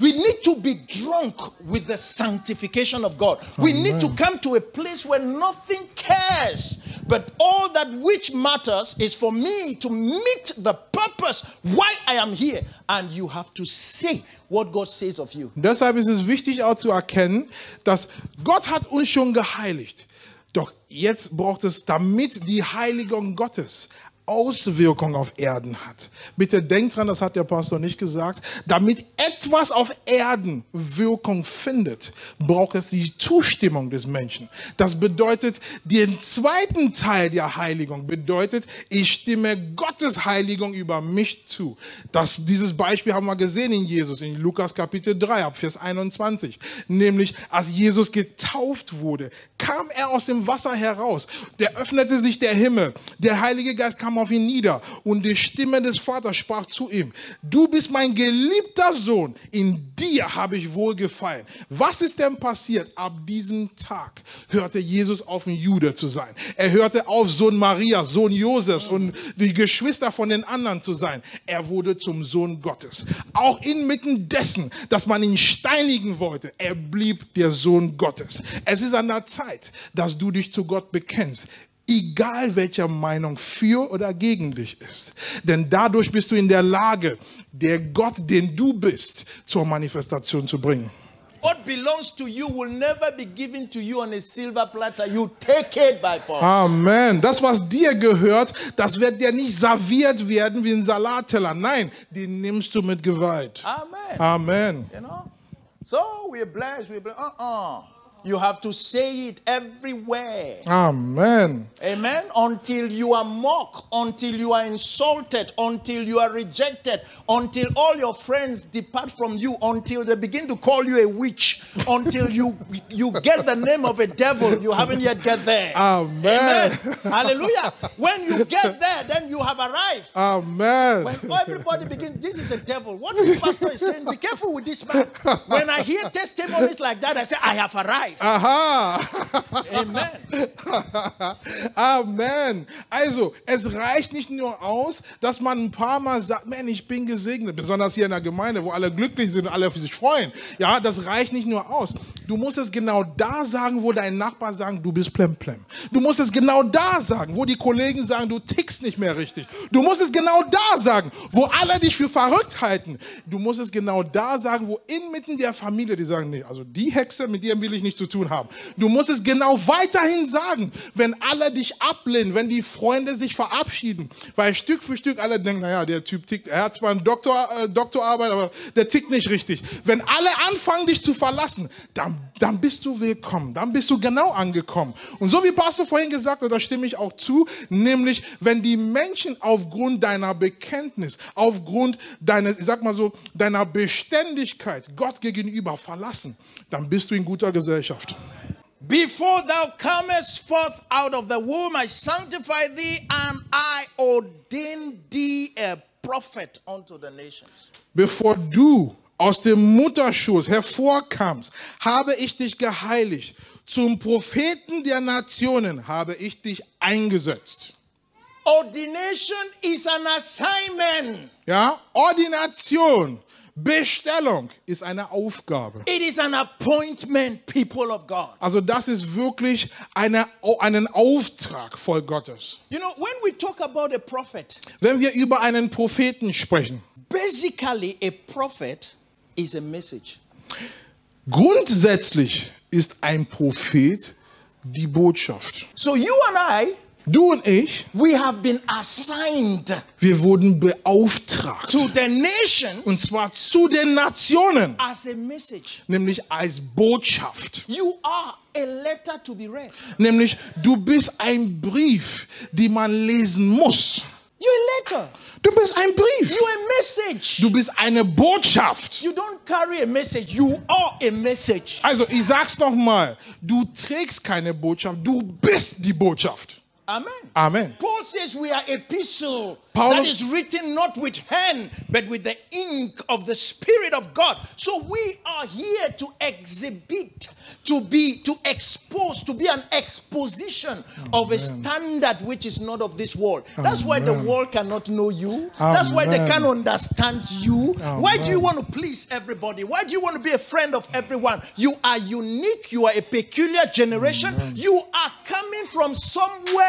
we need to be drunk with the sanctification of God. Amen. We need to come to a place where nothing cares, but all that which matters is for me to meet the purpose why I am here. And you have to say what God says of you. Deshalb ist es wichtig auch zu erkennen, dass Gott hat uns schon geheiligt. Doch jetzt braucht es, damit die Heiligung Gottes Auswirkung auf Erden hat. Bitte denkt dran, das hat der Pastor nicht gesagt, damit etwas auf Erden Wirkung findet, braucht es die Zustimmung des Menschen. Das bedeutet, den zweiten Teil der Heiligung bedeutet, ich stimme Gottes Heiligung über mich zu. Das, dieses Beispiel haben wir gesehen in Jesus, in Lukas Kapitel drei, ab Vers einundzwanzig. Nämlich, als Jesus getauft wurde, kam er aus dem Wasser heraus. Der öffnete sich der Himmel. Der Heilige Geist kam auf ihn nieder und die Stimme des Vaters sprach zu ihm: Du bist mein geliebter Sohn, in dir habe ich wohlgefallen. Was ist denn passiert? Ab diesem Tag hörte Jesus auf, ein Jude zu sein. Er hörte auf, Sohn Marias, Sohn Josefs und die Geschwister von den anderen zu sein. Er wurde zum Sohn Gottes. Auch inmitten dessen, dass man ihn steinigen wollte, er blieb der Sohn Gottes. Es ist an der Zeit, dass du dich zu Gott bekennst. Egal welcher Meinung für oder gegen dich ist. Denn dadurch bist du in der Lage, der Gott, den du bist, zur Manifestation zu bringen. What belongs to you will never be given to you on a silver platter. You take it by force. Amen. Das, was dir gehört, das wird dir nicht serviert werden wie ein Salatteller. Nein, den nimmst du mit Gewalt. Amen. Amen. You know? So, we're blessed, we're blessed. Uh-uh. You have to say it everywhere. Amen. Amen. Until you are mocked, until you are insulted, until you are rejected, until all your friends depart from you, until they begin to call you a witch, until you you get the name of a devil, you haven't yet get there. Amen. Amen. Hallelujah. When you get there, then you have arrived. Amen. When everybody begins, this is a devil. What this pastor is saying, be careful with this man. When I hear testimonies like that, I say, I have arrived. Aha. Amen. Amen. Also, es reicht nicht nur aus, dass man ein paar Mal sagt, Mann, ich bin gesegnet. Besonders hier in der Gemeinde, wo alle glücklich sind und alle auf sich freuen. Ja, das reicht nicht nur aus. Du musst es genau da sagen, wo dein Nachbar sagt, du bist plemplem. Du musst es genau da sagen, wo die Kollegen sagen, du tickst nicht mehr richtig. Du musst es genau da sagen, wo alle dich für verrückt halten. Du musst es genau da sagen, wo inmitten der Familie, die sagen, nee, also die Hexe, mit dir will ich nicht zu tun haben. Du musst es genau weiterhin sagen, wenn alle dich ablehnen, wenn die Freunde sich verabschieden. Weil Stück für Stück alle denken, naja, der Typ tickt, er hat zwar eine Doktor, äh, Doktorarbeit, aber der tickt nicht richtig. Wenn alle anfangen, dich zu verlassen, dann Dann bist du willkommen, dann bist du genau angekommen. Und so wie Pastor vorhin gesagt hat, da stimme ich auch zu, nämlich wenn die Menschen aufgrund deiner Bekenntnis, aufgrund deines, ich sag mal so, deiner Beständigkeit Gott gegenüber verlassen, dann bist du in guter Gesellschaft. Before thou comest forth out of the womb, I sanctify thee and I ordain thee a prophet unto the nations. Bevor du aus dem Mutterschoß hervorkamst, habe ich dich geheiligt. Zum Propheten der Nationen habe ich dich eingesetzt. Ordination is an assignment. Ja, Ordination Bestellung ist eine Aufgabe. It is an appointment, people of God. Also das ist wirklich eine, einen Auftrag, Volk Gottes. You know, when we talk about a prophet, wenn wir über einen Propheten sprechen, basically a prophet is a message. Grundsätzlich ist ein Prophet die Botschaft. So you and I, du und ich, we have been assigned, wir wurden beauftragt, to the nations, und zwar zu den Nationen, as a message, nämlich als Botschaft. You are a letter to be read, nämlich du bist ein Brief, die man lesen muss. You're a letter. Du bist ein Brief. You're a message. Du bist eine Botschaft. You don't carry a message. You are a message. Also, ich sag's nochmal. Du trägst keine Botschaft. Du bist die Botschaft. Amen. Amen. Paul says we are epistle Paul that is written not with hand, but with the ink of the Spirit of God. So we are here to exhibit, to be, to expose, to be an exposition Amen. Of a standard which is not of this world. That's Amen. Why the world cannot know you. Amen. That's why they can't understand you. Amen. Why do you want to please everybody? Why do you want to be a friend of everyone? You are unique. You are a peculiar generation. Amen. You are coming from somewhere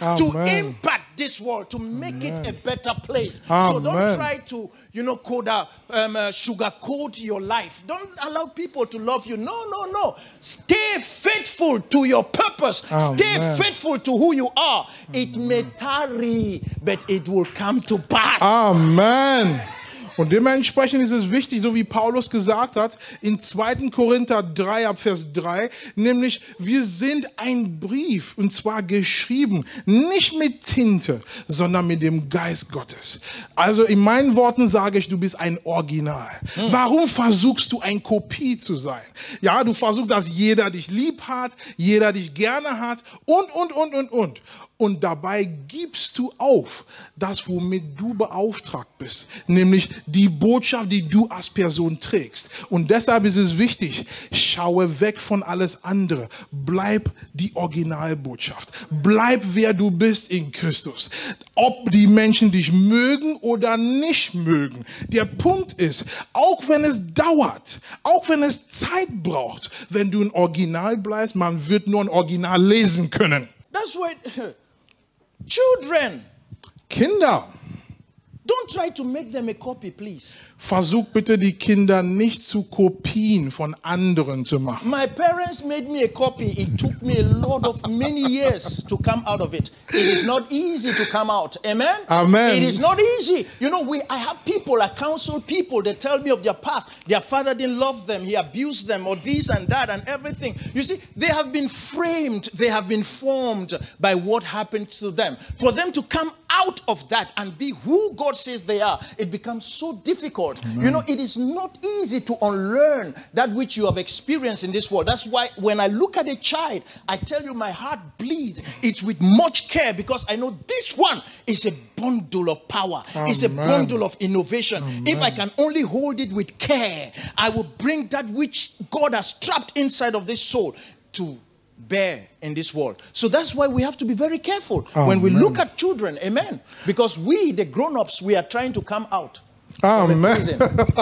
Amen. To impact this world, to make Amen. It a better place. Amen. So don't try to, you know, code a, um, uh, sugarcoat your life. Don't allow people to love you. No, no, no. Stay faithful to your purpose. Amen. Stay faithful to who you are. Amen. It may tarry, but it will come to pass. Amen. Und dementsprechend ist es wichtig, so wie Paulus gesagt hat, in zweiten Korinther drei, ab Vers drei, nämlich wir sind ein Brief, und zwar geschrieben, nicht mit Tinte, sondern mit dem Geist Gottes. Also in meinen Worten sage ich, du bist ein Original. Hm. Warum versuchst du, ein Kopie zu sein? Ja, du versuchst, dass jeder dich lieb hat, jeder dich gerne hat und, und, und, und, und. Und dabei gibst du auf, das, womit du beauftragt bist, nämlich die Botschaft, die du als Person trägst. Und deshalb ist es wichtig, schaue weg von alles andere. Bleib die Originalbotschaft. Bleib, wer du bist in Christus. Ob die Menschen dich mögen oder nicht mögen. Der Punkt ist, auch wenn es dauert, auch wenn es Zeit braucht, wenn du ein Original bleibst, man wird nur ein Original lesen können. That's why children, Kinder, don't try to make them a copy, please. Versuch bitte die Kinder nicht zu Kopien von anderen zu machen. My parents made me a copy. It took me a lot of many years to come out of it. It is not easy to come out. Amen? Amen. It is not easy. You know, we, I have people, I counsel people, they tell me of their past. Their father didn't love them. He abused them or this and that and everything. You see, they have been framed. They have been formed by what happened to them. For them to come out of that and be who God says they are, it becomes so difficult. Amen. You know, it is not easy to unlearn that which you have experienced in this world. That's why when I look at a child, I tell you my heart bleeds. It's with much care because I know this one is a bundle of power. Amen. It's a bundle of innovation. Amen. If I can only hold it with care, I will bring that which God has trapped inside of this soul to bear in this world. So that's why we have to be very careful Amen. When we look at children. Amen. Because we, the grown-ups, we are trying to come out. Amen.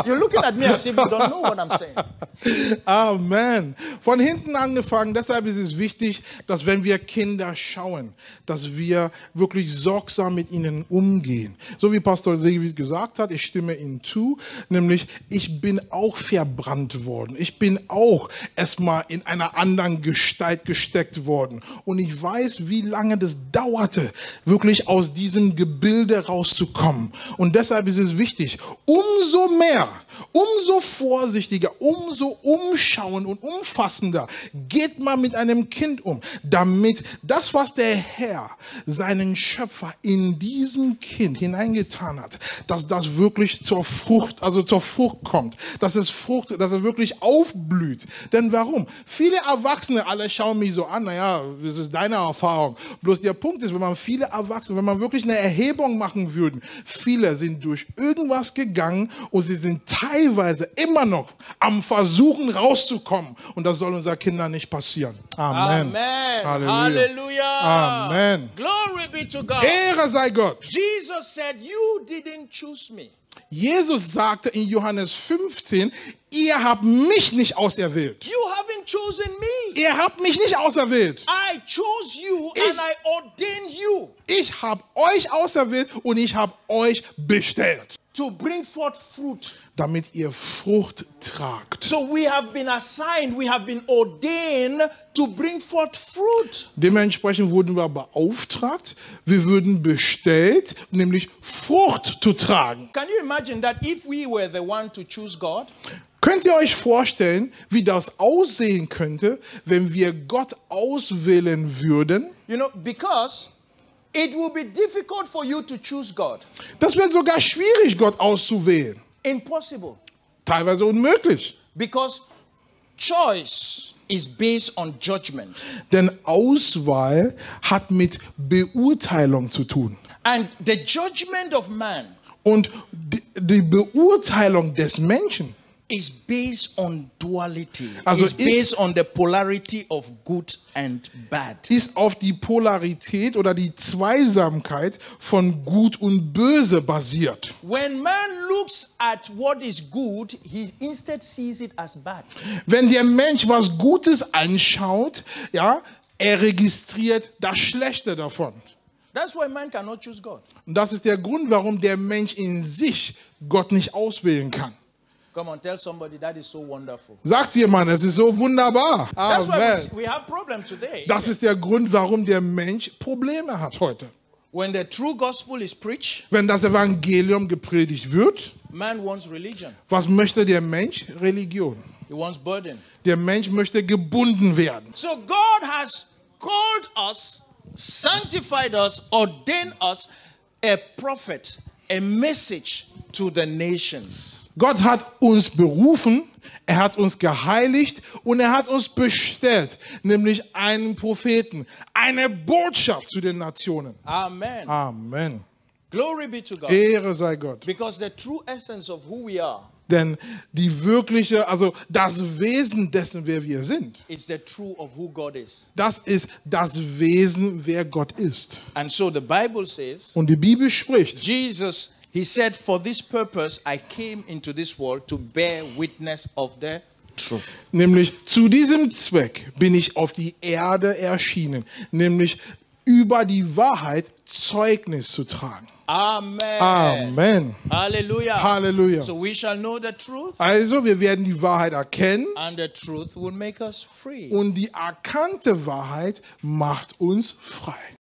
You're looking at me as if you don't know what I'm saying. Amen. Von hinten angefangen, deshalb ist es wichtig, dass wenn wir Kinder schauen, dass wir wirklich sorgsam mit ihnen umgehen. So wie Pastor David gesagt hat, ich stimme ihnen zu, nämlich ich bin auch verbrannt worden. Ich bin auch erstmal in einer anderen Gestalt gesteckt worden. Und ich weiß, wie lange das dauerte, wirklich aus diesem Gebilde rauszukommen. Und deshalb ist es wichtig, umso mehr, umso vorsichtiger, umso umschauend und umfassender geht man mit einem Kind um, damit das, was der Herr, seinen Schöpfer in diesem Kind hineingetan hat, dass das wirklich zur Frucht, also zur Frucht kommt, dass es Frucht, dass es wirklich aufblüht. Denn warum? Viele Erwachsene, alle schauen mich so an, naja, das ist deine Erfahrung. Bloß der Punkt ist, wenn man viele Erwachsene, wenn man wirklich eine Erhebung machen würde, viele sind durch irgendwas gegangen und sie sind teilweise immer noch am Versuchen rauszukommen. Und das soll unseren Kindern nicht passieren. Amen. Amen. Halleluja. Halleluja. Amen. Glory be to God. Ehre sei Gott. Jesus said, you didn't choose me. Jesus sagte in Johannes fünfzehn, ihr habt mich nicht auserwählt. You haven't chosen me. Ihr habt mich nicht auserwählt. I chose you ich, and I ordained you. Ich habe euch auserwählt und ich habe euch bestellt. To bring forth fruit. Damit ihr Frucht tragt. So we have been assigned, we have been ordained to bring forth fruit. Dementsprechend wurden wir beauftragt, wir würden bestellt, nämlich Frucht zu tragen. Can you imagine that if we were the one to choose God? Könnt ihr euch vorstellen, wie das aussehen könnte, wenn wir Gott auswählen würden? You know, because it will be difficult for you to choose God. Das wird sogar schwierig, Gott auszuwählen. Impossible. Teilweise unmöglich. Because choice is based on judgment. Denn Auswahl hat mit Beurteilung zu tun. And the judgment of man. Und die, die Beurteilung des Menschen. Is based on duality. Also it's based ist, on the polarity of good and bad. Ist auf die Polarität oder die Zweisamkeit von Gut und Böse basiert. When man looks at what is good, he instead sees it as bad. Wenn der Mensch was Gutes anschaut, ja, er registriert das Schlechte davon. That's why man cannot choose God. Und das ist der Grund, warum der Mensch in sich Gott nicht auswählen kann. Come on, tell somebody that is so wonderful. Sag's jemand, es ist so wunderbar. That's why we have problems today. Das ist der Grund, warum der Mensch Probleme hat heute. When the true gospel is preached, wenn das Evangelium gepredigt wird, man wants religion. Was möchte der Mensch? Religion. He wants burden. Der Mensch möchte gebunden werden. So God has called us, sanctified us, ordained us a prophet, a message to the nations. Gott hat uns berufen, er hat uns geheiligt und er hat uns bestellt, nämlich einen Propheten, eine Botschaft zu den Nationen. Amen. Amen. Glory be to God. Ehre sei Gott. Because the true essence of who we are. Denn die wirkliche, also das Wesen dessen, wer wir sind, is the true of who God is. Das ist das Wesen, wer Gott ist. And so the Bible says, und die Bibel spricht, Jesus He said, for this purpose I came into this world to bear witness of the truth. Nämlich zu diesem Zweck bin ich auf die Erde erschienen, nämlich über die Wahrheit Zeugnis zu tragen. Amen. Amen. Halleluja. Halleluja. So we shall know the truth. Also wir werden die Wahrheit erkennen. And the truth will make us free. Und die erkannte Wahrheit macht uns frei.